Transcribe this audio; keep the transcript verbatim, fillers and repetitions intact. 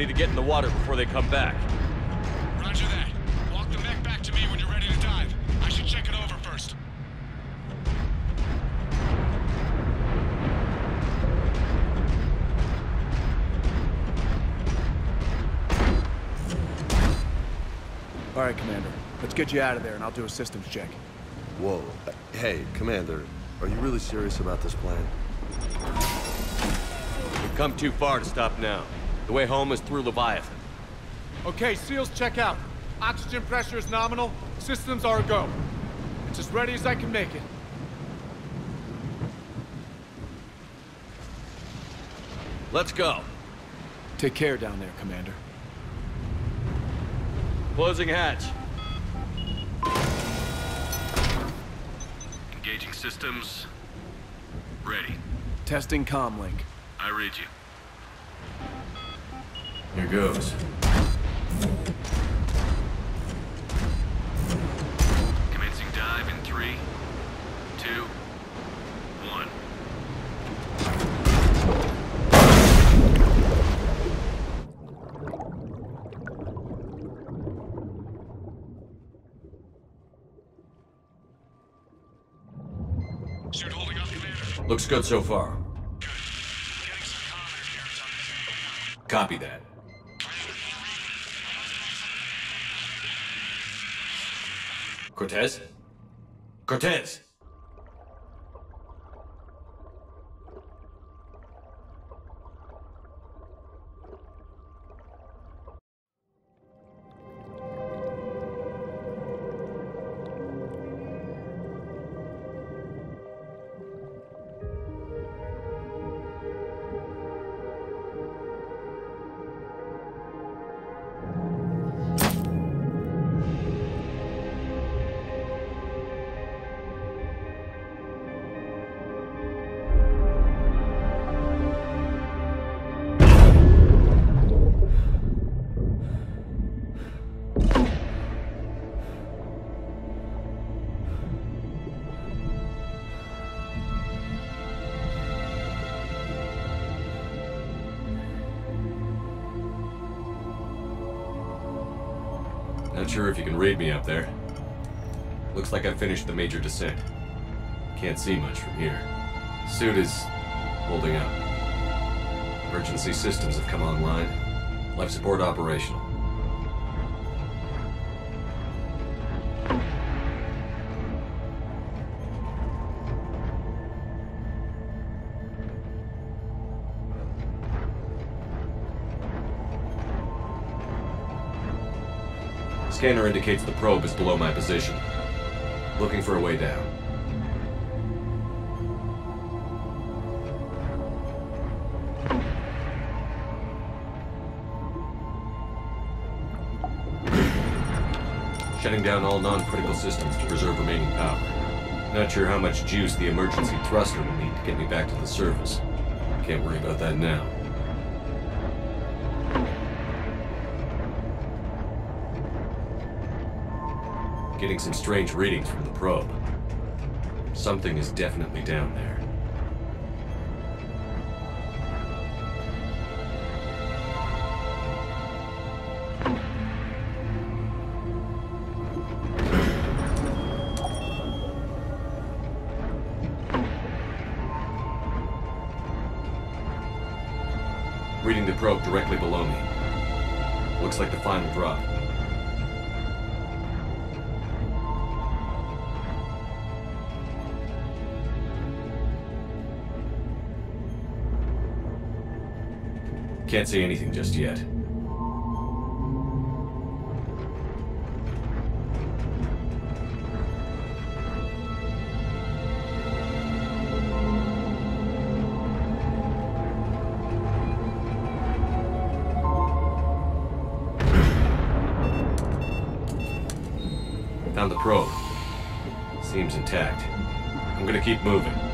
need to get in the water before they come back. Roger that. Walk the mech back to me when you're ready to dive. I should check it over first. All right, Commander. Let's get you out of there, and I'll do a systems check. Whoa. Hey, Commander, are you really serious about this plan? We've come too far to stop now. The way home is through Leviathan. Okay, SEALs, check out. Oxygen pressure is nominal. Systems are a go. It's as ready as I can make it. Let's go. Take care down there, Commander. Closing hatch. Engaging systems. Ready. Testing comlink. I read you. Here goes. Commencing dive in three, two, one. Shoot holding up, Commander. Looks good so far. Good. Getting some combat appearance on the copy that. Cortez? Cortez! Not sure if you can read me up there. Looks like I finished the major descent. Can't see much from here. Suit is holding up. Emergency systems have come online. Life support operational. Scanner indicates the probe is below my position. Looking for a way down. Shutting down all non-critical systems to preserve remaining power. Not sure how much juice the emergency thruster will need to get me back to the surface. Can't worry about that now. Getting some strange readings from the probe. Something is definitely down there. Reading the probe directly below me. Looks like the final drop. Can't say anything just yet. Found the probe. Seems intact. I'm gonna keep moving.